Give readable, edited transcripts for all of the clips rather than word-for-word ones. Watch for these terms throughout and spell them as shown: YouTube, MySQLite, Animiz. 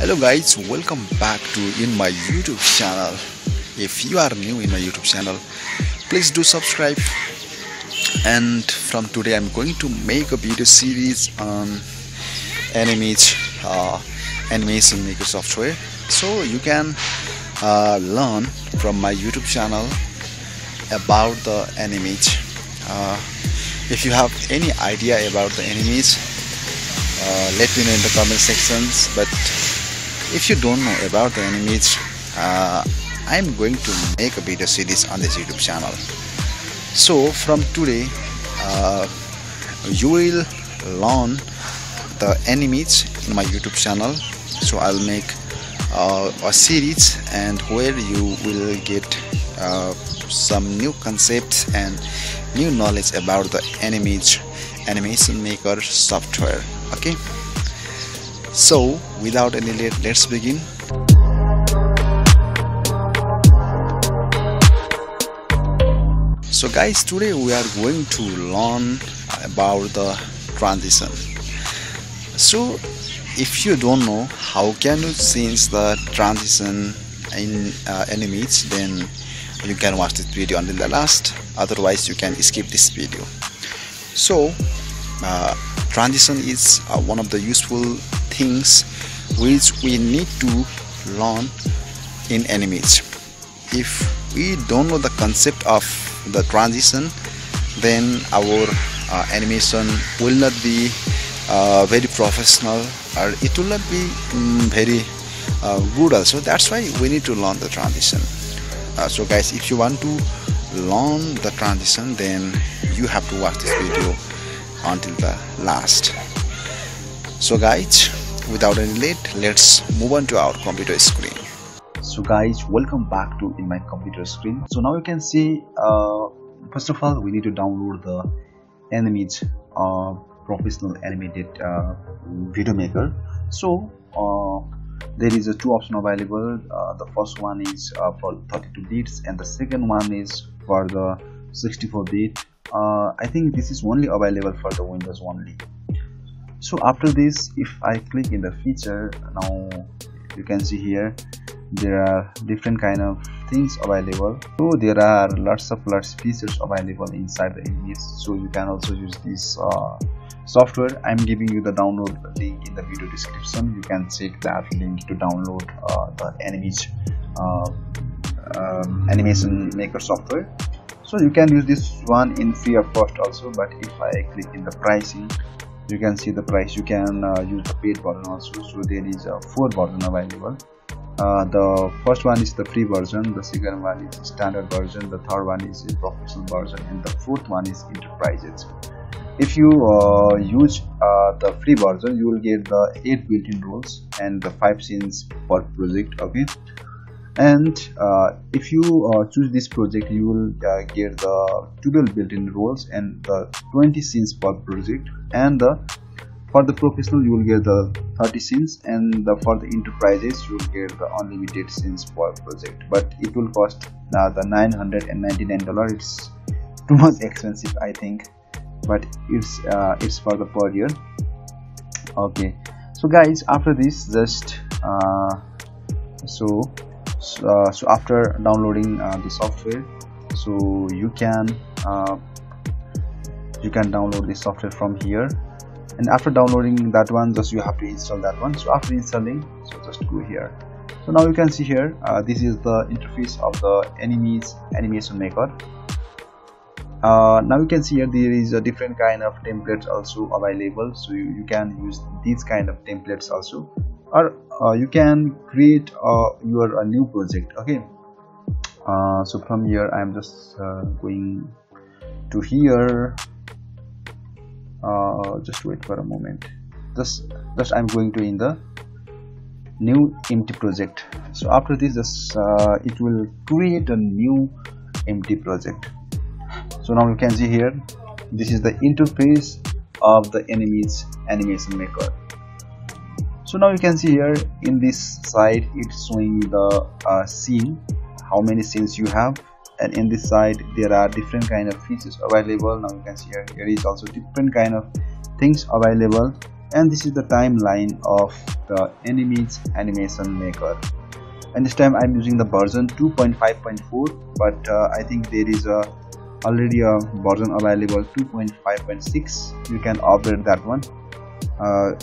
Hello guys, welcome back to in my YouTube channel. If you are new in my YouTube channel, please do subscribe. And from today I'm going to make a video series on Animiz animation maker software, so you can learn from my YouTube channel about the Animiz. If you have any idea about the Animiz, let me know in the comment sections. But if you don't know about the Animiz, I'm going to make a video series on this YouTube channel. So from today you will learn the Animiz in my YouTube channel. So I'll make a series and where you will get some new concepts and new knowledge about the Animiz animation maker software. Okay, so without any delay, let's begin. So guys, today we are going to learn about the transition. So if you don't know how can you change the transition in Animiz, then you can watch this video until the last, otherwise you can skip this video. So transition is one of the useful things which we need to learn in Animiz. If we don't know the concept of the transition, then our animation will not be very professional, or it will not be very good also. That's why we need to learn the transition. So guys, if you want to learn the transition, then you have to watch this video until the last. So guys, without any delay, let's move on to our computer screen. So guys, welcome back to in my computer screen. So now you can see, first of all, we need to download the Animiz professional animated video maker. So there is a two options available. The first one is for 32 bits and the second one is for the 64 bit. I think this is only available for the Windows only. So after this, if I click in the feature, now you can see here there are different kind of things available. So there are lots of features available inside the Animiz. So you can also use this software. I'm giving you the download link in the video description. You can check that link to download the Animiz animation maker software. So you can use this one in free of cost also. But if I click in the pricing, you can see the price. You can use the paid version also. So there is a 4 version available. The first one is the free version, the second one is the standard version, the third one is the professional version, and the fourth one is enterprises. If you use the free version, you will get the 8 built-in roles and the 5 scenes per project. Okay, and if you choose this project, you will get the 12 built-in roles and the 20 scenes per project, and for the professional you will get the 30 scenes, and for the enterprises you will get the unlimited scenes per project. But it will cost the $999. It's too much expensive, I think, but it's for the per year. Okay, so guys, after this, just so after downloading the software, so you can download the software from here. And after downloading that one, just you have to install that one. So after installing, so just go here. So now you can see here, this is the interface of the Animiz animation maker. Now you can see here there is a different kind of templates also available. So you can use these kind of templates also, or you can create your new project. Okay, so from here I'm just going to here. Just wait for a moment. Just I'm going to in the new empty project. So after this, just it will create a new empty project. So now you can see here, this is the interface of the Animiz animation maker. So now you can see here in this side it's showing the scene, how many scenes you have. And in this side there are different kind of features available. Now you can see here is also different kind of things available. and this is the timeline of the Animiz animation maker. And this time I'm using the version 2.5.4, but I think there is already a version available 2.5.6. You can upgrade that one,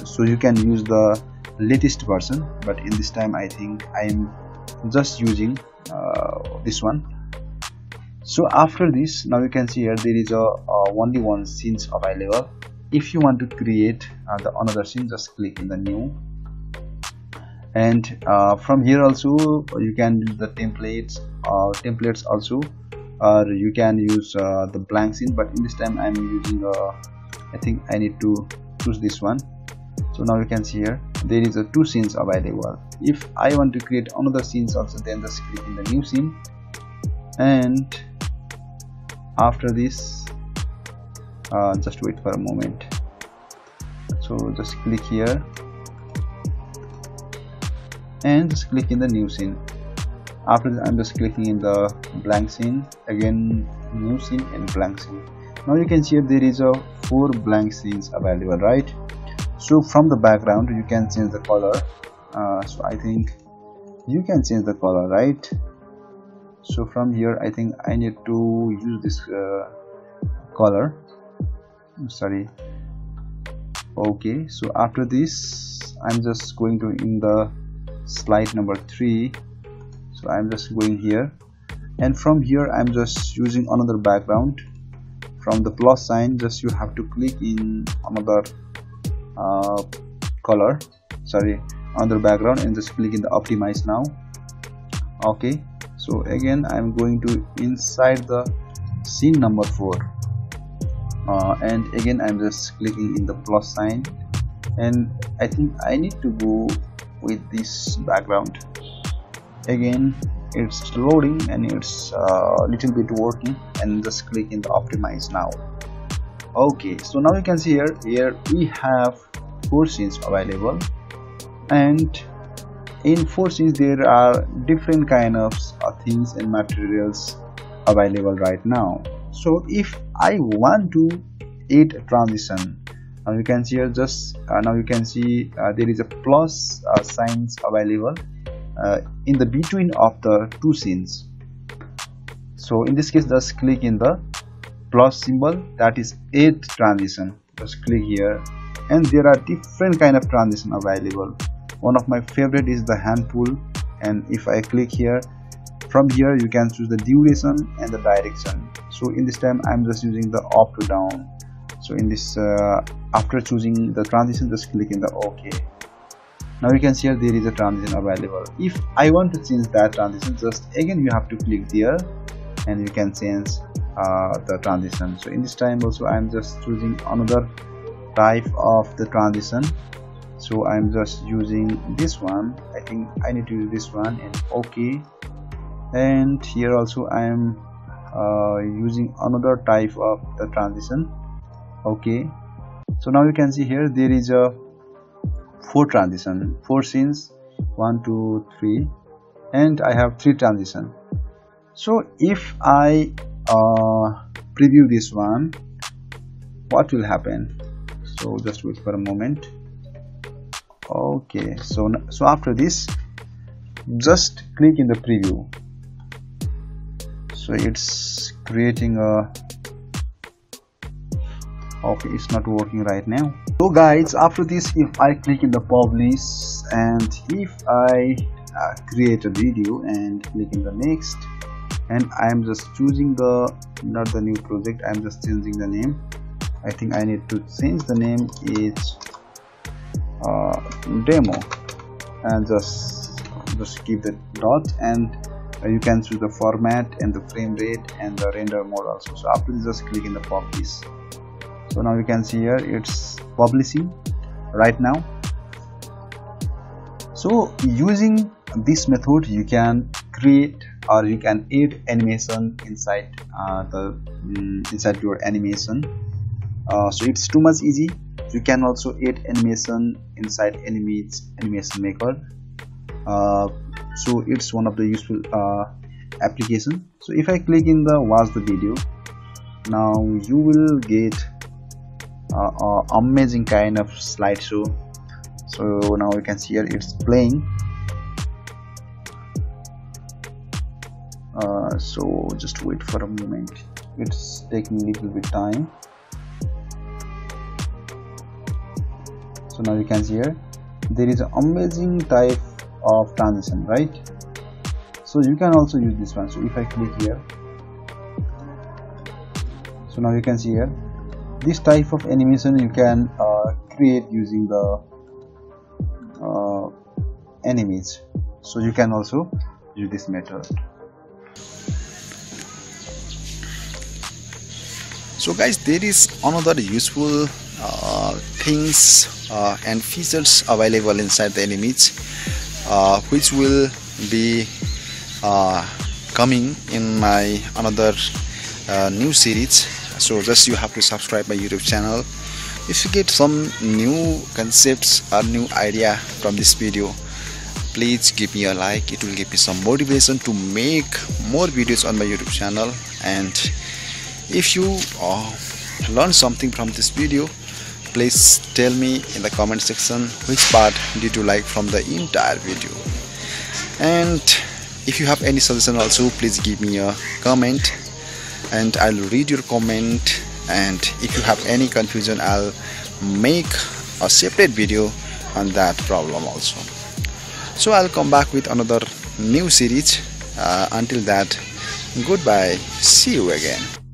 so you can use the latest version, but in this time I think I'm just using this one. So after this, now you can see here there is only one scenes available. If you want to create another scene, just click in the new, and from here also you can use the templates also, or you can use the blank scene, but in this time I'm using I think I need to choose this one. So now you can see here there is two scenes available. If I want to create another scenes also, then just click in the new scene, and after this just wait for a moment. So just click here and just click in the new scene. After that, I'm just clicking in the blank scene again, new scene and blank scene. Now you can see here there is four blank scenes available, right? So from the background you can change the color, so I think you can change the color, right? So from here I think I need to use this color. Sorry. Okay, so after this I'm just going to in the slide number 3. So I'm just going here, and from here I'm just using another background. From the plus sign, just you have to click in another color, sorry, another background, and just click in the optimize now. Okay, so again I'm going to inside the scene number 4, and again I'm just clicking in the plus sign, and I think I need to go with this background. Again it's loading and it's a little bit working, and just click in the optimize now. Okay, so now you can see here we have 4 scenes available, and in 4 scenes there are different kind of things and materials available right now. So if I want to add a transition, now you can see here just now you can see there is a plus signs available in the between of the two scenes. So in this case just click in the plus symbol, that is add transition. Just click here, and there are different kind of transition available. One of my favorite is the hand pull, and if I click here, from here you can choose the duration and the direction. So in this time I'm just using the up to down. So in this after choosing the transition, just click in the OK. Now you can see here there is a transition available. If I want to change that transition, just again you have to click there, and you can change the transition. So in this time also I'm just choosing another type of the transition. So I'm just using this one. I think I need to use this one, and OK. And here also I'm using another type of the transition. Okay, so now you can see here there is a 4 transition, 4 scenes, 1, 2, 3, and I have 3 transition. So if I preview this one, what will happen? So just wait for a moment. Okay, so after this just click in the preview. So it's creating a okay, it's not working right now. So guys, after this if I click in the publish, and if I create a video and click in the next, and I'm just choosing the not the new project, I'm just changing the name. I think I need to change the name, it's demo, and just keep the dot, and you can choose the format and the frame rate and the render mode also. So after this just click in the publish. So now you can see here it's publishing right now. So using this method you can create or you can add animation inside inside your animation. So it's too much easy. You can also add animation inside Animiz animation maker. So it's one of the useful application. So if I click in the watch the video, now you will get amazing kind of slideshow. So now you can see here it's playing. So just wait for a moment, it's taking a little bit time. So now you can see here there is an amazing type of transition, right? So you can also use this one. So if I click here, so now you can see here this type of animation you can create using the Animiz. So you can also use this method. So guys, there is another useful things and features available inside the Animiz, which will be coming in my another new series. So just you have to subscribe my YouTube channel if you get some new concepts or new idea from this video. Please give me a like, it will give me some motivation to make more videos on my YouTube channel. And if you learn something from this video, please tell me in the comment section which part did you like from the entire video. And if you have any suggestion also, please give me a comment and I'll read your comment. And if you have any confusion, I'll make a separate video on that problem also. So I'll come back with another new series. Until that, goodbye, see you again.